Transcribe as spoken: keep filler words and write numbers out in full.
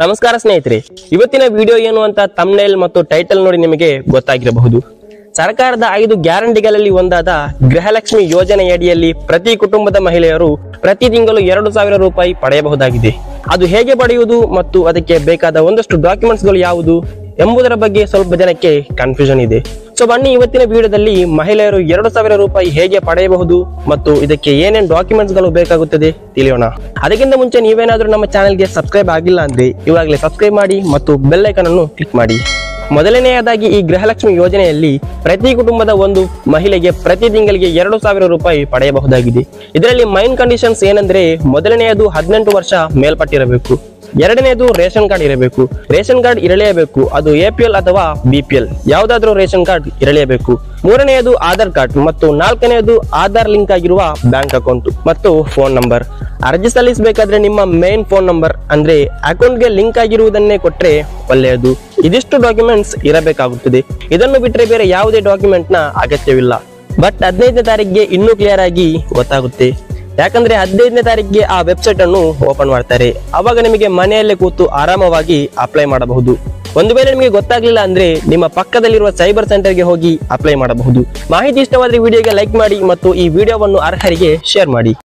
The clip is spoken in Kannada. ನಮಸ್ಕಾರ ಸ್ನೇಹಿತರೆ, ಇವತ್ತಿನ ವಿಡಿಯೋ ಏನು ಅಂತ ಥಂಬ್ನೇಲ್ ಮತ್ತು ಟೈಟಲ್ ನೋಡಿ ನಿಮಗೆ ಗೊತ್ತಾಗಿರಬಹುದು. ಸರ್ಕಾರದ ಐದು ಗ್ಯಾರಂಟಿಗಳಲ್ಲಿ ಒಂದಾದ ಗೃಹಲಕ್ಷ್ಮಿ ಯೋಜನೆಯಡಿಯಲ್ಲಿ ಪ್ರತಿ ಕುಟುಂಬದ ಮಹಿಳೆಯರು ಪ್ರತಿ ತಿಂಗಳು ಎರಡು ಸಾವಿರ ರೂಪಾಯಿ ಪಡೆಯಬಹುದಾಗಿದೆ. ಅದು ಹೇಗೆ ಪಡೆಯುವುದು ಮತ್ತು ಅದಕ್ಕೆ ಬೇಕಾದ ಒಂದಷ್ಟು ಡಾಕ್ಯುಮೆಂಟ್ಸ್ಗಳು ಯಾವುದು ಎಂಬುದರ ಬಗ್ಗೆ ಸ್ವಲ್ಪ ಜನಕ್ಕೆ ಕನ್ಫ್ಯೂಷನ್ ಇದೆ. ಸೊ ಬನ್ನಿ, ಇವತ್ತಿನ ವಿಡಿಯೋದಲ್ಲಿ ಮಹಿಳೆಯರು ಎರಡು ಸಾವಿರ ರೂಪಾಯಿ ಹೇಗೆ ಪಡೆಯಬಹುದು ಮತ್ತು ಇದಕ್ಕೆ ಏನೇನು ಡಾಕ್ಯುಮೆಂಟ್ಸ್ಗಳು ಬೇಕಾಗುತ್ತದೆ ತಿಳಿಯೋಣ. ಅದಕ್ಕಿಂತ ಮುಂಚೆ ನೀವೇನಾದರೂ ನಮ್ಮ ಚಾನೆಲ್ಗೆ ಸಬ್ಸ್ಕ್ರೈಬ್ ಆಗಿಲ್ಲ ಅಂದರೆ ಇವಾಗಲೇ ಸಬ್ಸ್ಕ್ರೈಬ್ ಮಾಡಿ ಮತ್ತು ಬೆಲ್ ಐಕಾನ್ ಅನ್ನು ಕ್ಲಿಕ್ ಮಾಡಿ. ಮೊದಲನೆಯದಾಗಿ, ಈ ಗೃಹಲಕ್ಷ್ಮಿ ಯೋಜನೆಯಲ್ಲಿ ಪ್ರತಿ ಕುಟುಂಬದ ಒಂದು ಮಹಿಳೆಗೆ ಪ್ರತಿ ತಿಂಗಳಿಗೆ ಎರಡು ಸಾವಿರ ರೂಪಾಯಿ ಪಡೆಯಬಹುದಾಗಿದೆ. ಇದರಲ್ಲಿ ಮೈನ್ ಕಂಡೀಷನ್ಸ್ ಏನಂದ್ರೆ, ಮೊದಲನೆಯದು ಹದಿನೆಂಟು ವರ್ಷ ಮೇಲ್ಪಟ್ಟಿರಬೇಕು, ಎರಡನೆಯದು ರೇಷನ್ ಕಾರ್ಡ್ ಇರಬೇಕು, ರೇಷನ್ ಕಾರ್ಡ್ ಇರಲೇಬೇಕು, ಅದು ಎ ಪಿ ಎಲ್ ಅಥವಾ ಬಿ ಪಿ ಎಲ್ ಯಾವುದಾದ್ರೂ ರೇಷನ್ ಕಾರ್ಡ್ ಇರಲೇಬೇಕು, ಮೂರನೆಯದು ಆಧಾರ್ ಕಾರ್ಡ್ ಮತ್ತು ನಾಲ್ಕನೆಯದು ಆಧಾರ್ ಲಿಂಕ್ ಆಗಿರುವ ಬ್ಯಾಂಕ್ ಅಕೌಂಟ್ ಮತ್ತು ಫೋನ್ ನಂಬರ್. ಅರ್ಜಿ ಸಲ್ಲಿಸಬೇಕಾದ್ರೆ ನಿಮ್ಮ ಮೇನ್ ಫೋನ್ ನಂಬರ್ ಅಂದ್ರೆ ಅಕೌಂಟ್ಗೆ ಲಿಂಕ್ ಆಗಿರುವುದನ್ನೇ ಕೊಟ್ರೆ ಒಳ್ಳೆಯದು. ಇದಿಷ್ಟು ಡಾಕ್ಯುಮೆಂಟ್ಸ್ ಇರಬೇಕಾಗುತ್ತದೆ. ಇದನ್ನು ಬಿಟ್ಟರೆ ಬೇರೆ ಯಾವುದೇ ಡಾಕ್ಯುಮೆಂಟ್ ನ ಅಗತ್ಯವಿಲ್ಲ. ಬಟ್ ಹದಿನೈದನೇ ತಾರೀಕಿಗೆ ಇನ್ನೂ ಕ್ಲಿಯರ್ ಆಗಿ ಗೊತ್ತಾಗುತ್ತೆ, ಯಾಕಂದ್ರೆ ಹದಿನೈದನೇ ತಾರೀಕಿಗೆ ಆ ವೆಬ್ಸೈಟ್ ಅನ್ನು ಓಪನ್ ಮಾಡ್ತಾರೆ. ಅವಾಗ ನಿಮಗೆ ಮನೆಯಲ್ಲೇ ಕೂತು ಆರಾಮವಾಗಿ ಅಪ್ಲೈ ಮಾಡಬಹುದು. ಒಂದು ವೇಳೆ ನಿಮಗೆ ಗೊತ್ತಾಗ್ಲಿಲ್ಲ ಅಂದ್ರೆ ನಿಮ್ಮ ಪಕ್ಕದಲ್ಲಿರುವ ಸೈಬರ್ ಸೆಂಟರ್ಗೆ ಹೋಗಿ ಅಪ್ಲೈ ಮಾಡಬಹುದು. ಮಾಹಿತಿ ಇಷ್ಟವಾದ್ರೆ ವಿಡಿಯೋಗೆ ಲೈಕ್ ಮಾಡಿ ಮತ್ತು ಈ ವಿಡಿಯೋವನ್ನು ಅರ್ಹರಿಗೆ ಶೇರ್ ಮಾಡಿ.